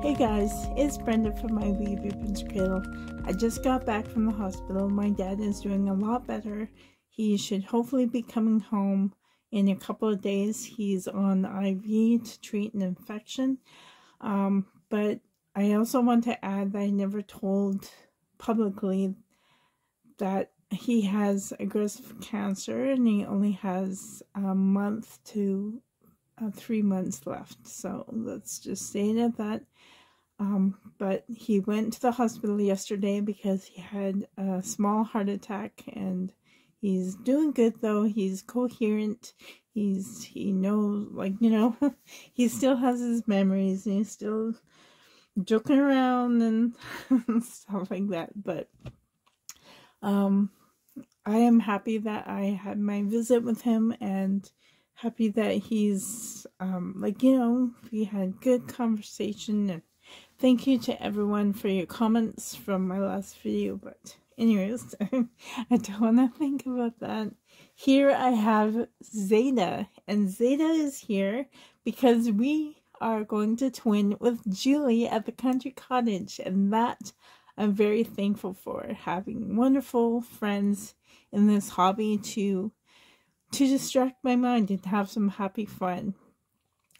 Hey guys, it's Brenda from My Wee Reborn's Cradle. I just got back from the hospital. My dad is doing a lot better. He should hopefully be coming home in a couple of days. He's on IV to treat an infection. But I also want to add that I never told publicly that he has aggressive cancer and he only has a month to 3 months left, so let's just say it at that. But he went to the hospital yesterday because he had a small heart attack, and he's doing good though. He's coherent. He knows, like, you know, he still has his memories and he's still joking around and stuff like that. But I am happy that I had my visit with him and happy that he's, like, you know, we had good conversation. And thank you to everyone for your comments from my last video. But anyways, I don't want to think about that. Here I have Zeta, and Zeta is here because we are going to twin with Julie at the Country Cottage, and that I'm very thankful for, having wonderful friends in this hobby to distract my mind and have some happy fun.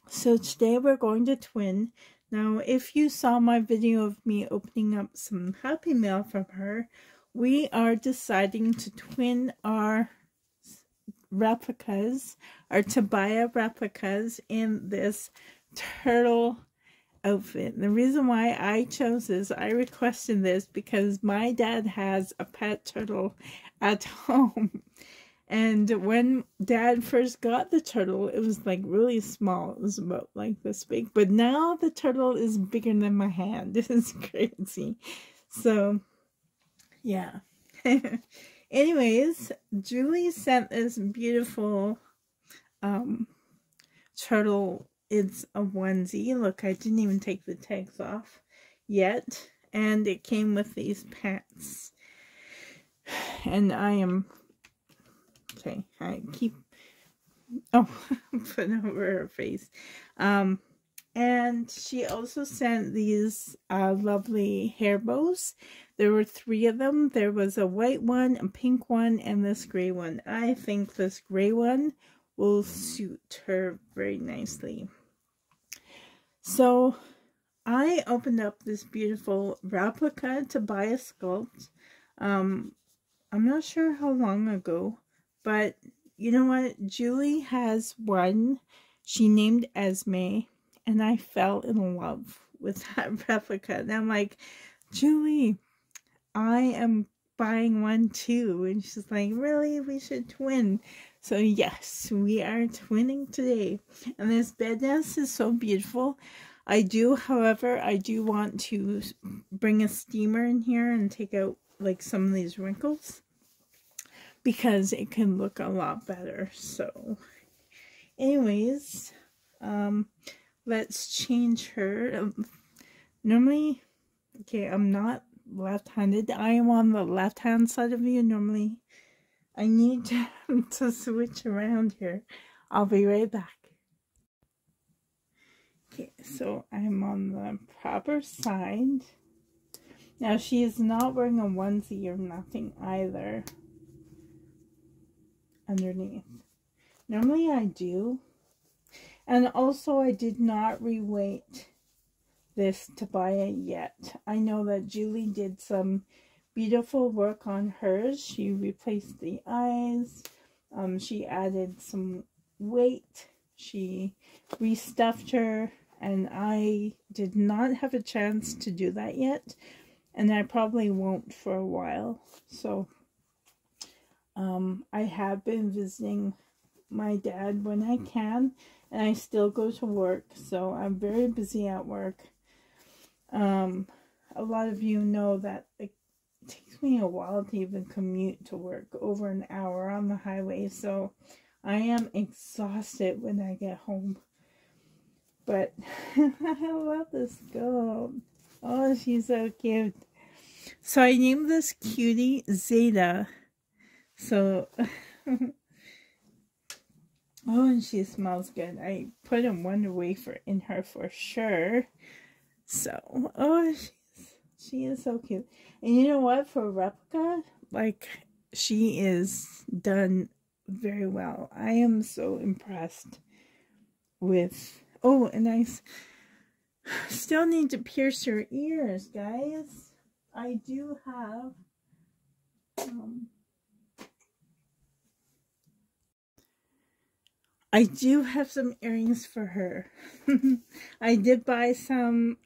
So today we're going to twin. Now, if you saw my video of me opening up some Happy Mail from her, we are deciding to twin our replicas, our Tobiah replicas, in this turtle outfit. And the reason why I chose this, I requested this because my dad has a pet turtle at home. And when Dad first got the turtle, it was like really small. It was about like this big. But now the turtle is bigger than my hand. This is crazy. So, yeah. Anyways, Julie sent this beautiful turtle. It's a onesie. Look, I didn't even take the tags off yet. And it came with these pants. And I am... Okay, I keep, oh, putting over her face. And she also sent these lovely hair bows. There were three of them. There was a white one, a pink one, and this gray one. I think this gray one will suit her very nicely. So I opened up this beautiful replica Tobiah sculpt. I'm not sure how long ago. But you know what? Julie has one she named Esme, and I fell in love with that replica. And I'm like, Julie, I am buying one too. And she's like, really? We should twin. So yes, we are twinning today. And this bed nest is so beautiful. I do, however, I do want to bring a steamer in here and take out like some of these wrinkles, because it can look a lot better. So anyways, let's change her. Normally, okay, I'm not left-handed. I am on the left-hand side of you. Normally, I need to switch around here. I'll be right back. Okay, so I'm on the proper side. Now, she is not wearing a onesie or nothing either. Underneath. Normally I do. And also I did not reweight this Tobiah yet. I know that Julie did some beautiful work on hers. She replaced the eyes. She added some weight. She restuffed her. And I did not have a chance to do that yet. And I probably won't for a while. So... I have been visiting my dad when I can, and I still go to work, so I'm very busy at work. A lot of you know that it takes me a while to even commute to work, over an hour on the highway, so I am exhausted when I get home. But I love this girl. Oh, she's so cute. So I named this cutie Zeta. So, oh, and she smells good. I put a Wonder Wafer in her for sure. So, oh, she is so cute. And you know what? For a replica, like, she is done very well. I am so impressed with... Oh, and I still need to pierce her ears, guys. I do have... I do have some earrings for her. I did buy some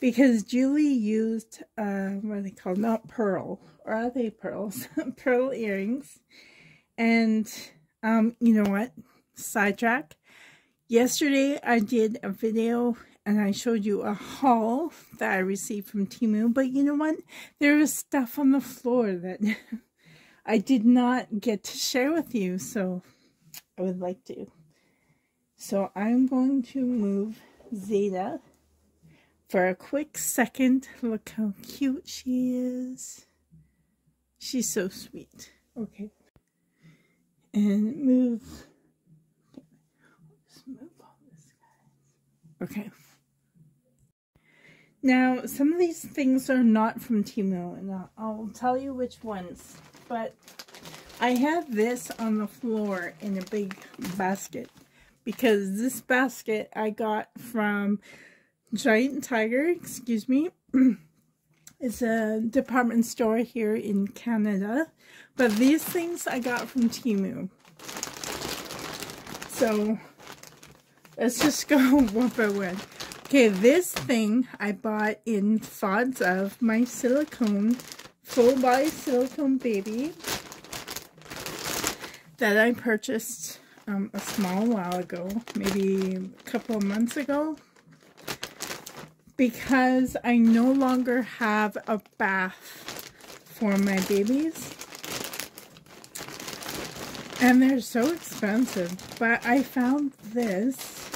because Julie used, what are they called? Not pearl. Or are they pearls? Pearl earrings. And you know what? Sidetrack. Yesterday I did a video and I showed you a haul that I received from Temu. But you know what? There was stuff on the floor that I did not get to share with you. So... I would like to. So I'm going to move Zeta for a quick second. Look how cute she is. She's so sweet. Okay. And move. Just move all this, guys. Okay. Now, some of these things are not from Temu, and I'll tell you which ones, but I have this on the floor in a big basket because this basket I got from Giant Tiger, excuse me. It's a department store here in Canada. But these things I got from Temu. So let's just go one by one. Okay, this thing I bought in thoughts of my silicone, full body silicone baby, that I purchased a small while ago, maybe a couple of months ago, because I no longer have a bath for my babies. And they're so expensive, but I found this.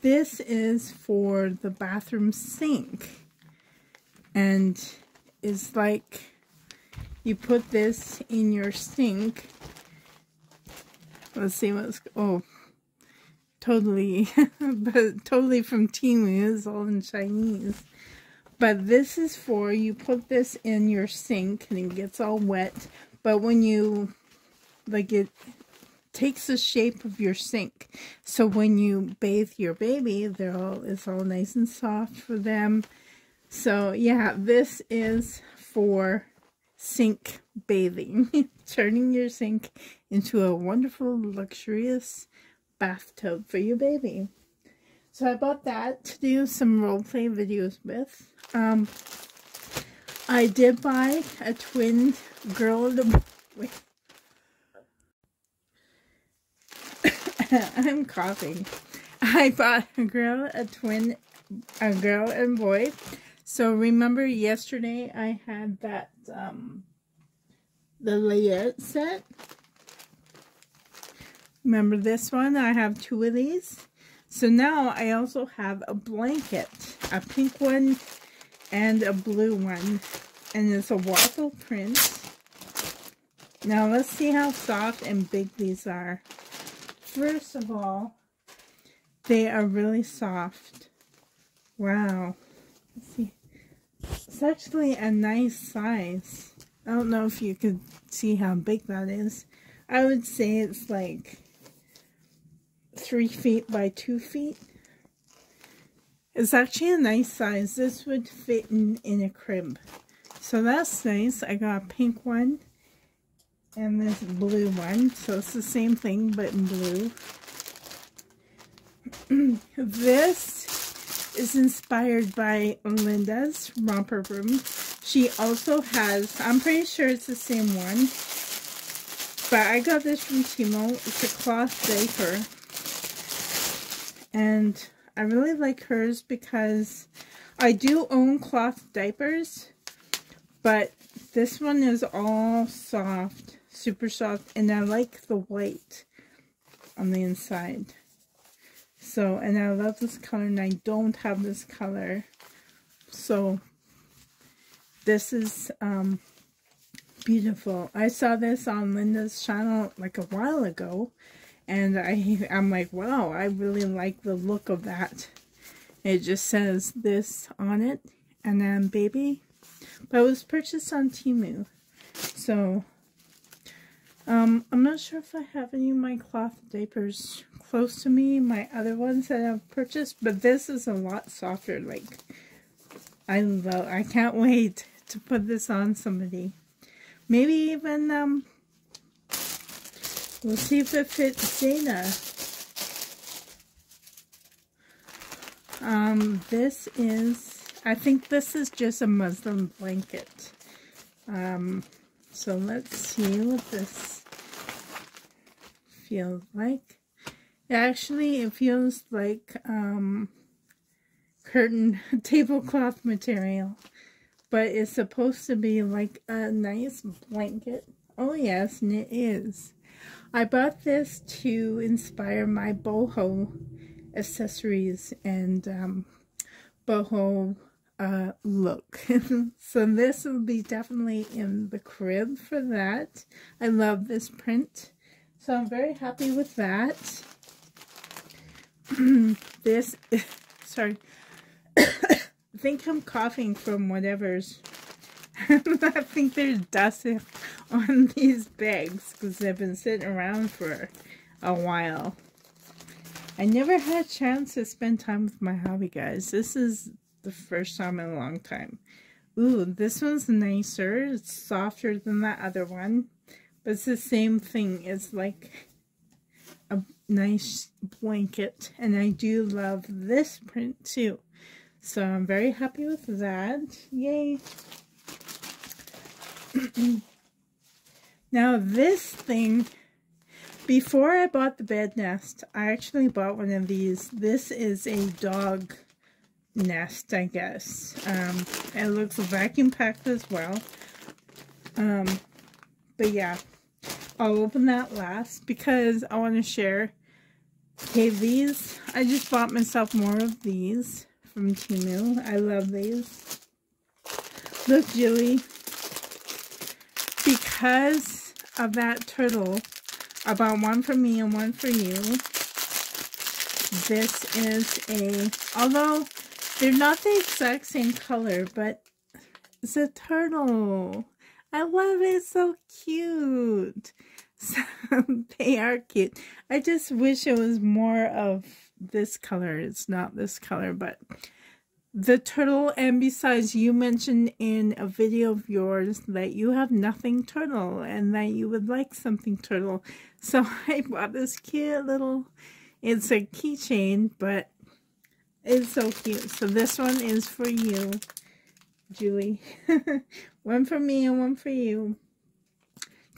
This is for the bathroom sink, and it's like... You put this in your sink. Let's see what's... Oh, totally. But totally from Temu. It's all in Chinese. But this is for... You put this in your sink and it gets all wet. But when you... Like, it takes the shape of your sink. So when you bathe your baby, they're all... It's all nice and soft for them. So, yeah. This is for... sink bathing. Turning your sink into a wonderful, luxurious bathtub for your baby. So I bought that to do some role play videos with. I did buy a twin girl and a boy. I'm coughing. I bought a girl and boy. So remember yesterday I had that, the layette set. Remember this one? I have two of these. So now I also have a blanket, a pink one and a blue one. And it's a waffle print. Now let's see how soft and big these are. First of all, they are really soft. Wow. Let's see. It's actually a nice size. I don't know if you could see how big that is. I would say it's like 3 feet by 2 feet. It's actually a nice size. This would fit in a crib. So that's nice. I got a pink one and this blue one. So it's the same thing but in blue. This is inspired by Linda's romper room. She also has, I'm pretty sure it's the same one, but I got this from Temu. It's a cloth diaper, and I really like hers because I do own cloth diapers, but this one is all soft, super soft, and I like the white on the inside. So, and I love this color, and I don't have this color. So, this is beautiful. I saw this on Linda's channel like a while ago, And I'm like, wow, I really like the look of that. It just says this on it, and then baby. But it was purchased on Temu. So, I'm not sure if I have any of my cloth diapers close to me, my other ones that I've purchased, but this is a lot softer. Like, I can't wait to put this on somebody. Maybe even, we'll see if it fits Dana. This is, I think this is just a muslin blanket. So let's see what this feels like. Actually, it feels like, curtain tablecloth material. But it's supposed to be like a nice blanket. Oh yes, and it is. I bought this to inspire my boho accessories and boho look. So this will be definitely in the crib for that. I love this print. So I'm very happy with that. This, sorry. I think I'm coughing from whatever's, I think there's dust on these bags because they've been sitting around for a while. I never had a chance to spend time with my hobby, guys. This is the first time in a long time. Ooh, this one's nicer. It's softer than that other one. But it's the same thing. It's like a nice blanket. And I do love this print too. So I'm very happy with that. Yay. Now this thing, before I bought the bed nest, I actually bought one of these. This is a dog nest, I guess. It looks vacuum packed as well. But yeah, I'll open that last because I want to share. Okay, these, I just bought myself more of these from Temu. I love these. Look, Julie. Because of that turtle, I bought one for me and one for you. This is a, although they're not the exact same color, but it's a turtle. I love it. It's so cute. So they are cute. I just wish it was more of this color. It's not this color, but the turtle. And besides, you mentioned in a video of yours that you have nothing turtle and that you would like something turtle. So I bought this cute little, it's a keychain, but it's so cute. So this one is for you, Julie. One for me and one for you,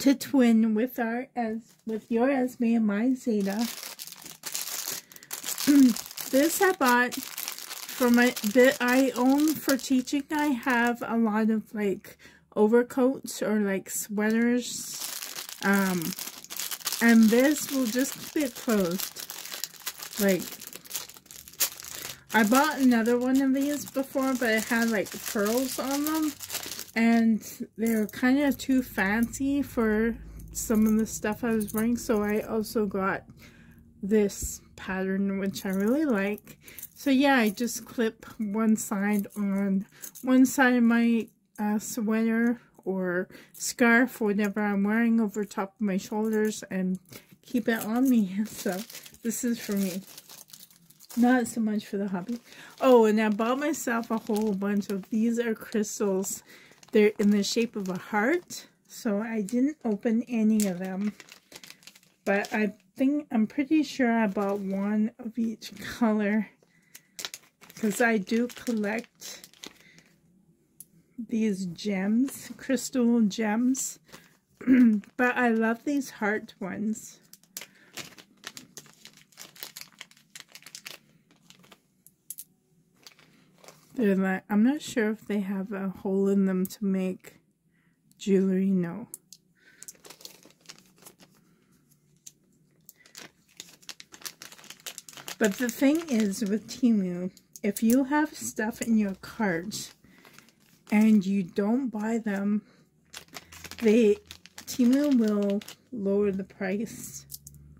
to twin with our, as with your Esme and my Zeta. This I bought for my, that I own for teaching. I have a lot of like overcoats or like sweaters, and this will just keep it closed. Like, I bought another one of these before, but it had like pearls on them, and they're kind of too fancy for some of the stuff I was wearing. So I also got this pattern, which I really like. So yeah, I just clip one side on one side of my sweater or scarf, whatever I'm wearing, over top of my shoulders, and keep it on me. So this is for me, not so much for the hobby. Oh, and I bought myself a whole bunch of these. Are crystals. They're in the shape of a heart, so I didn't open any of them, but I'm pretty sure I bought one of each color because I do collect these gems, crystal gems. But I love these heart ones. They're like, I'm not sure if they have a hole in them to make jewelry. No. But the thing is with Temu, if you have stuff in your cart and you don't buy them, Temu will lower the price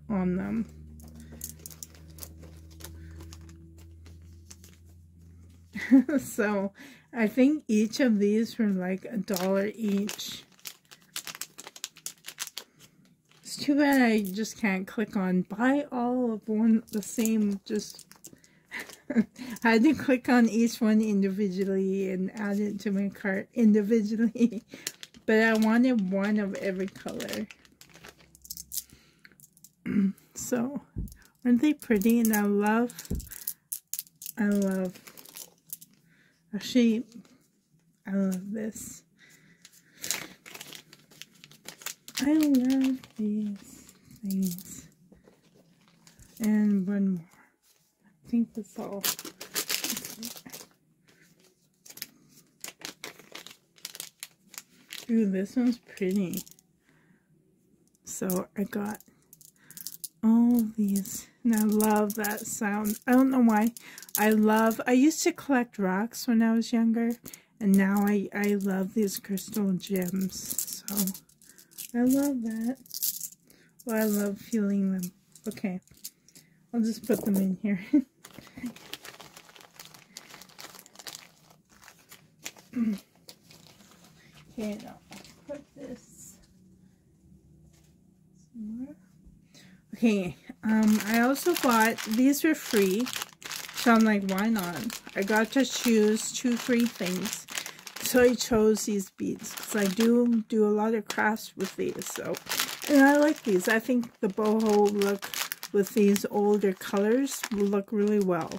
on them. So I think each of these were like $1 each. It's too bad I just can't click on buy all of one the same. Just I had to click on each one individually and add it to my cart individually. But I wanted one of every color. So, aren't they pretty? And I love a sheep. I love this. I love these things. And one more. I think that's all. Ooh, this one's pretty. So I got all these. And I love that sound. I don't know why. I used to collect rocks when I was younger. And now I love these crystal gems. So I love that. Well, I love feeling them. Okay. I'll just put them in here. Okay, now I'll put this somewhere. Okay, I also bought, these were free, so I'm like, why not? I got to choose 2 free things, so I chose these beads, because I do a lot of crafts with these, so, and I like these. I think the boho look with these older colors will look really well.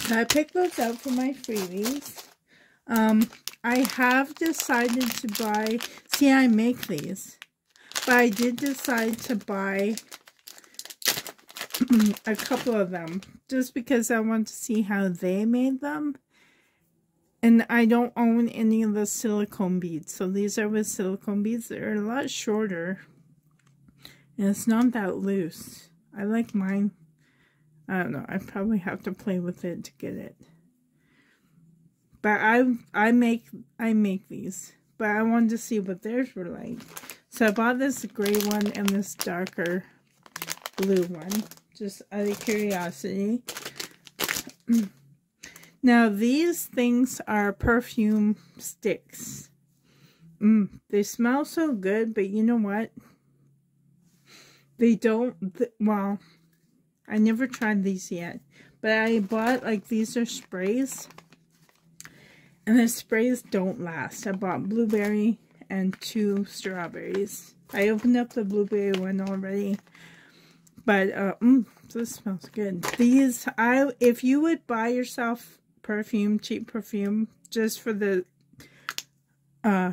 So I picked those out for my freebies. I have decided to buy, see I make these, but I did decide to buy a couple of them just because I want to see how they made them. And I don't own any of the silicone beads, so these are with silicone beads. They're a lot shorter and it's not that loose. I like mine. I don't know, I probably have to play with it to get it. But I make these, but I wanted to see what theirs were like. So I bought this gray one and this darker blue one, just out of curiosity. Now these things are perfume sticks. They smell so good, but you know what? They don't, well, I never tried these yet, but I bought, like, these are sprays. And the sprays don't last. I bought blueberry and 2 strawberries. I opened up the blueberry one already. But, this smells good. These, if you would buy yourself perfume, cheap perfume, just for the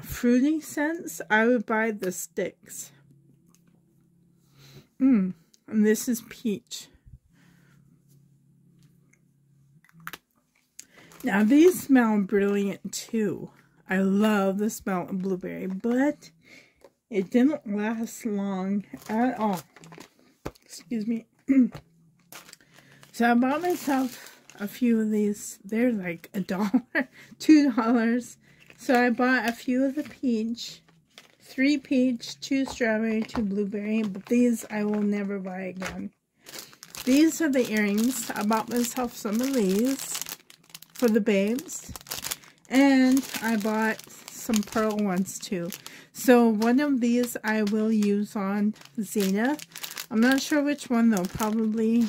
fruity scents, I would buy the sticks. And this is peach. Now, these smell brilliant, too. I love the smell of blueberry, but it didn't last long at all. Excuse me. So I bought myself a few of these. They're like $1, $2. So I bought a few of the peach. 3 peach, 2 strawberry, 2 blueberry. But these I will never buy again. These are the earrings. I bought myself some of these for the babes, and I bought some pearl ones too. So one of these I will use on Xena. I'm not sure which one though. Probably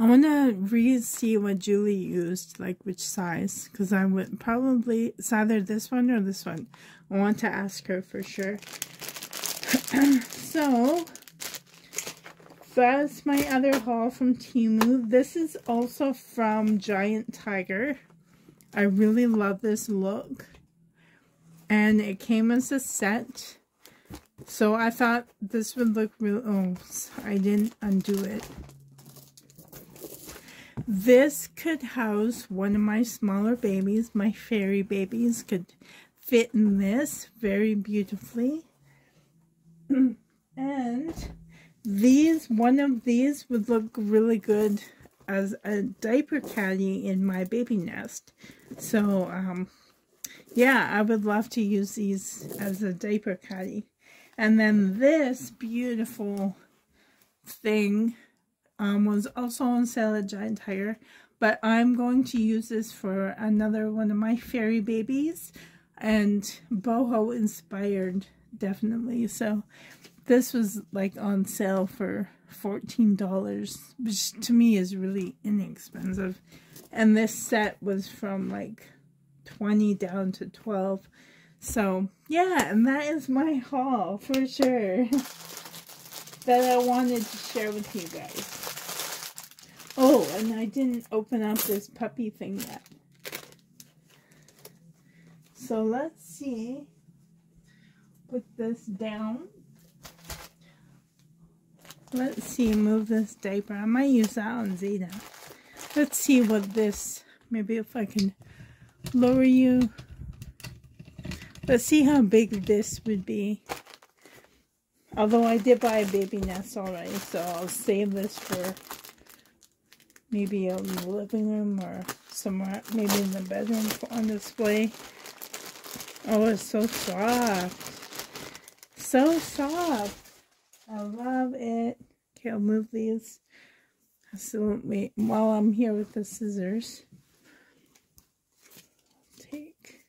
I want to see what Julie used, like which size, because I would probably, it's either this one or this one. I want to ask her for sure. So that's my other haul from Temu. This is also from Giant Tiger. I really love this look. And it came as a set. So I thought this would look real. Oh, I didn't undo it. This could house one of my smaller babies. My fairy babies could fit in this very beautifully. And these, one of these would look really good as a diaper caddy in my baby nest. So, yeah, I would love to use these as a diaper caddy. And then this beautiful thing was also on sale at Giant Tiger, but I'm going to use this for another one of my fairy babies, and boho inspired, definitely. So this was like on sale for $14, which to me is really inexpensive. And this set was from like 20 down to 12. So yeah, and that is my haul for sure that I wanted to share with you guys. Oh, and I didn't open up this puppy thing yet. So let's see. Put this down. Let's see, move this diaper. I might use that on Zeta. Let's see what this, maybe if I can lower you. Let's see how big this would be. Although I did buy a baby nest already, so I'll save this for maybe out in the living room or somewhere, maybe in the bedroom on display. Oh, it's so soft. So soft. I love it. Okay, I'll move these. I still won't wait while I'm here with the scissors. I'll take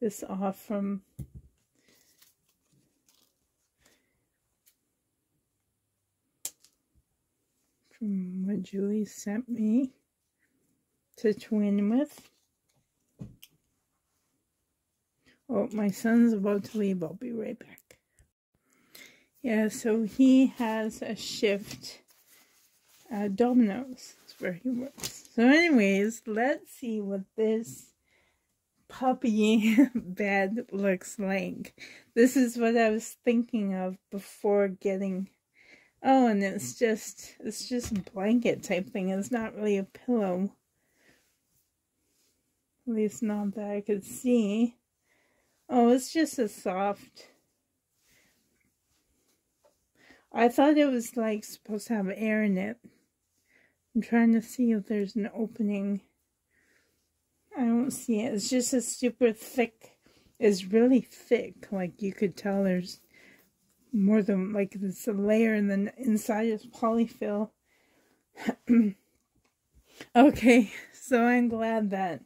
this off from... what Julie sent me to twin with. Oh, my son's about to leave. I'll be right back. Yeah, so he has a shift at Domino's. That's where he works. So anyways, let's see what this puppy bed looks like. This is what I was thinking of before getting... Oh, and it's just a blanket type thing. It's not really a pillow. At least not that I could see. Oh, it's just a soft. I thought it was like supposed to have air in it. I'm trying to see if there's an opening. I don't see it. It's just a super thick. It's really thick. Like you could tell there's more than, like, it's a layer, and then inside is polyfill. Okay, so I'm glad that.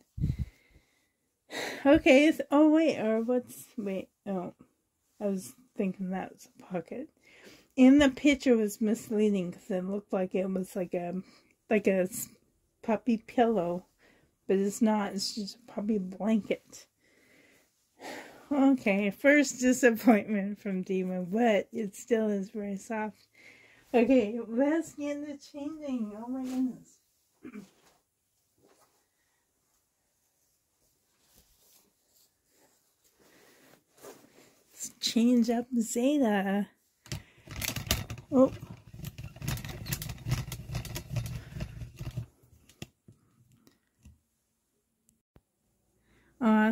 Okay, so, oh wait, or what's, wait, oh, I was thinking that was a pocket. In the picture was misleading because it looked like it was like a puppy pillow, but it's not, it's just a puppy blanket. Okay, first disappointment from Dima, but it still is very soft. Okay, let's get into changing. Oh my goodness. Let's change up Zeta. Oh.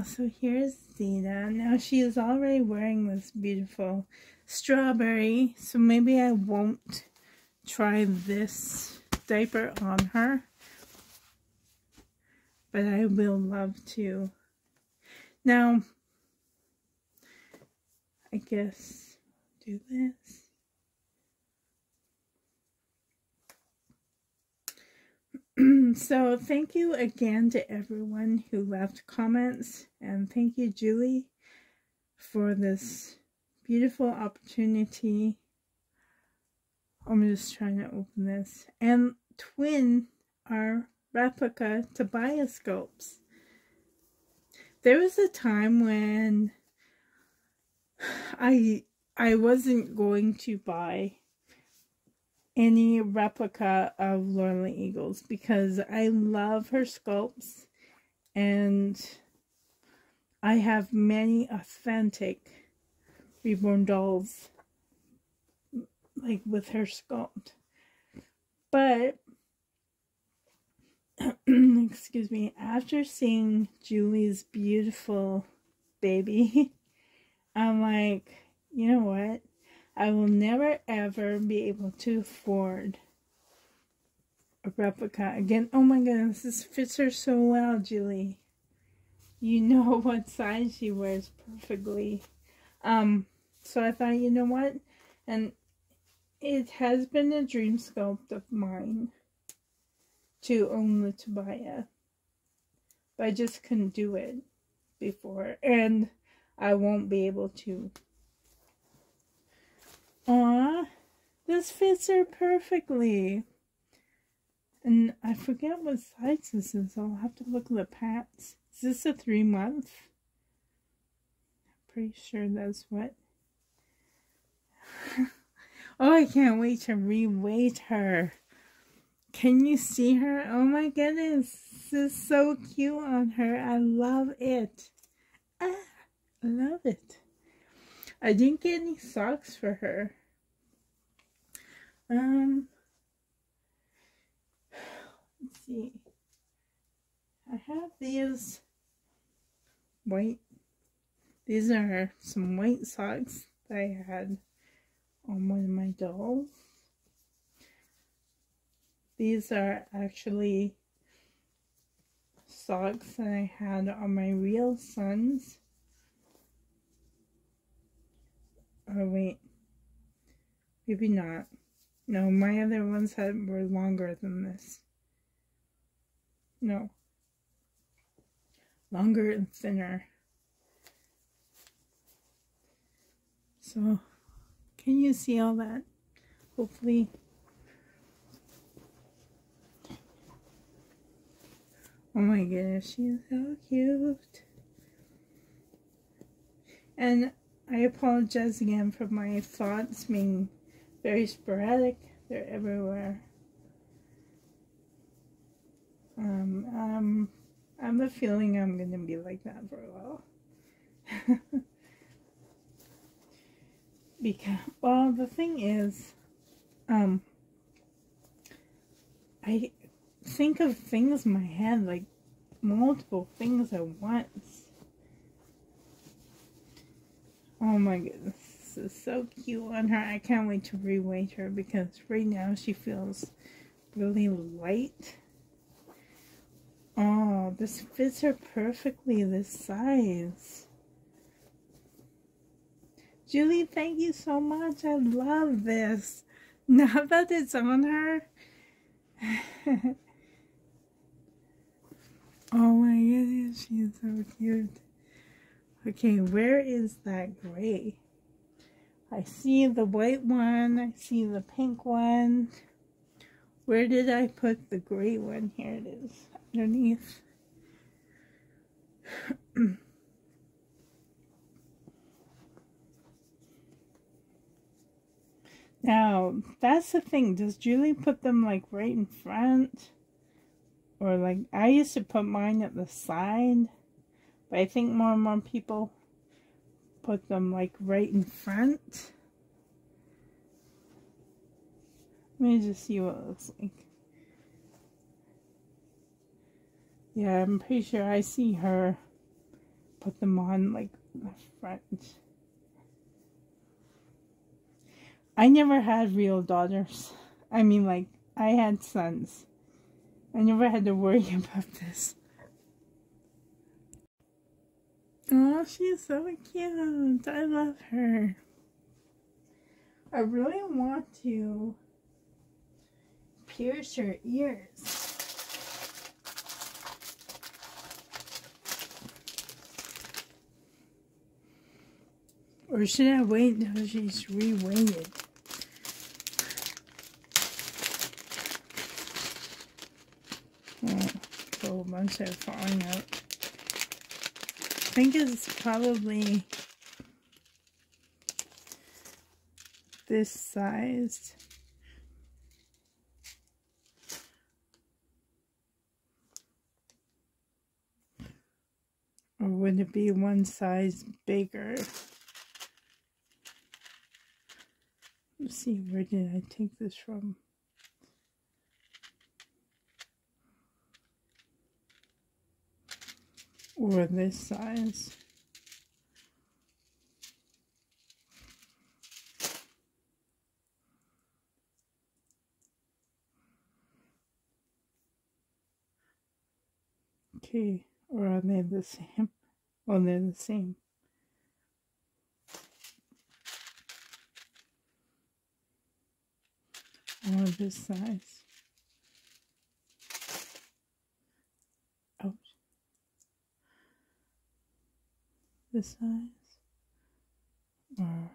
So here's Zeta. Now she is already wearing this beautiful strawberry, so maybe I won't try this diaper on her. But I will love to. Now, I guess I'll do this. So thank you again to everyone who left comments, and thank you, Julie, for this beautiful opportunity. I'm just trying to open this and twin our replica Tobiah sculpts. There was a time when I wasn't going to buy any replica of Laura Lee Eagles because I love her sculpts, and I have many authentic reborn dolls like with her sculpt. But excuse me, after seeing Julie's beautiful baby, I'm like, you know what? I will never ever be able to afford a replica again. Oh my goodness, this fits her so well, Julie. You know what size she wears perfectly. So I thought, you know what? And It has been a dream sculpt of mine to own the Tobiah, but I just couldn't do it before, and I won't be able to. Aw, this fits her perfectly. And I forget what size this is. I'll have to look at the pants. Is this a 3-month? I'm pretty sure that's what. Oh, I can't wait to re-weight her. Can you see her? Oh my goodness. This is so cute on her. I love it. Ah, I love it. I didn't get any socks for her. Let's see. I have these white. These are some white socks that I had on one of my dolls. These are actually socks that I had on my real sons. Oh wait, maybe not. No, my other ones were longer than this. No. Longer and thinner. So, can you see all that? Hopefully. Oh my goodness, she's so cute. And I apologize again for my thoughts being very sporadic. They're everywhere. I have a feeling I'm going to be like that for a while. Because, well, the thing is, I think of things in my head, like multiple things at once. Oh my goodness, this is so cute on her. I can't wait to reweight her because right now she feels really light. Oh, this fits her perfectly, this size. Julie, thank you so much. I love this. Now that it's on her. Oh my goodness, she's so cute. Okay, where is that gray? I see the white one. I see the pink one. Where did I put the gray one? Here it is, underneath. Now, that's the thing. Does Julie put them, like, right in front? Or, like, I used to put mine at the side. But I think more and more people put them, like, right in front. Let me just see what it looks like. Yeah, I'm pretty sure I see her put them on, like, the front. I never had real daughters. I mean, like, I had sons. I never had to worry about this. Oh, she's so cute. I love her. I really want to pierce her ears. Or should I wait until she's re-weighted? Oh, a whole bunch are falling out. I think it's probably this size. Or would it be one size bigger? Let's see, where did I take this from? Or this size. Okay, or are they the same? Oh, they're the same. more of this size. Ouch. This size or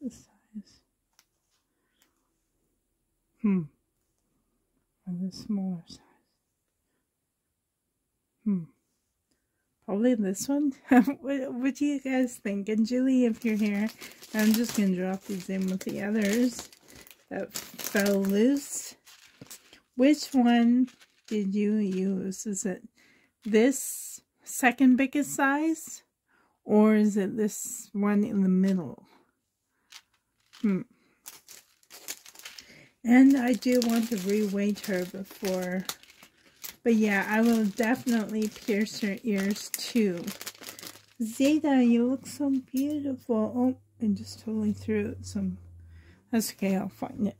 this size. Or this smaller size. Probably this one. What do you guys think? And Julie, if you're here, I'm just going to drop these in with the others that fell loose. Which one did you use? Is it this second biggest size? Or is it this one in the middle? And I do want to reweight her before... But yeah, I will definitely pierce her ears too. Zeta, you look so beautiful. Oh, I just totally threw it some. That's okay, I'll find it.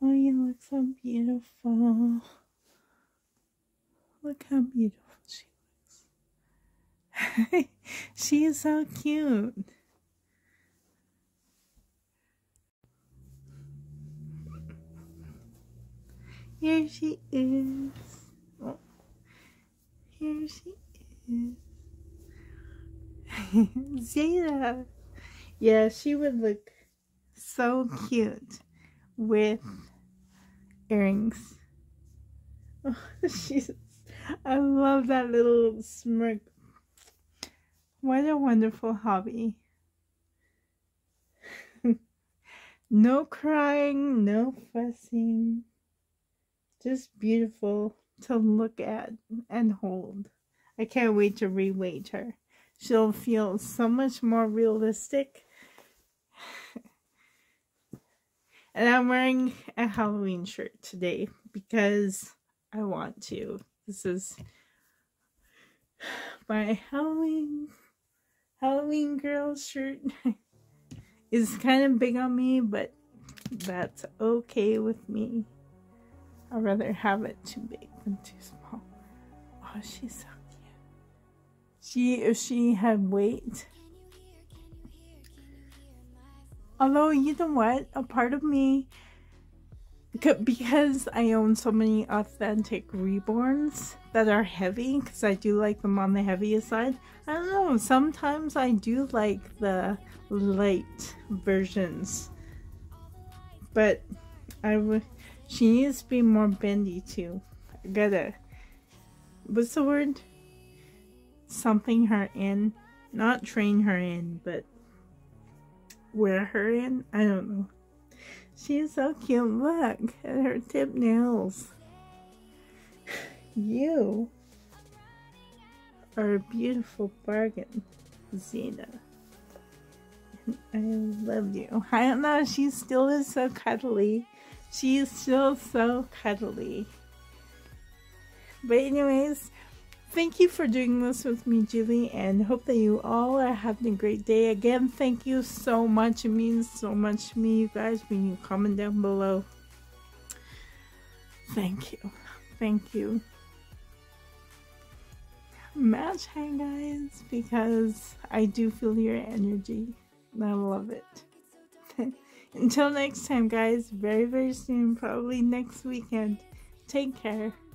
Oh, you look so beautiful. Look how beautiful she looks. She is so cute. Here she is. Oh. Here she is. Zeta. Yeah, she would look so cute with earrings. Oh, she's. I love that little smirk. What a wonderful hobby. No crying, no fussing. Just beautiful to look at and hold. I can't wait to reweight her. She'll feel so much more realistic. And I'm wearing a Halloween shirt today because I want to. This is my Halloween girl shirt. It's kind of big on me, but that's okay with me. I'd rather have it too big than too small. Oh, she's so cute. If she had weight. Although, you know what? A part of me, because I own so many authentic reborns that are heavy, because I do like them on the heavier side. I don't know. Sometimes I do like the light versions. But I would... She needs to be more bendy too. I gotta, what's the word? Something her in. Not train her in, but wear her in. I don't know. She is so cute. Look at her tip nails. You are a beautiful bargain, Zeta. I love you. I don't know. She still is so cuddly. She is still so cuddly. But anyways, thank you for doing this with me, Julie, and hope that you all are having a great day. Again, thank you so much. It means so much to me, you guys, when you comment down below. Thank you. Thank you. Match hang, guys, because I do feel your energy. And I love it. Until next time, guys, very, very soon, probably next weekend. Take care.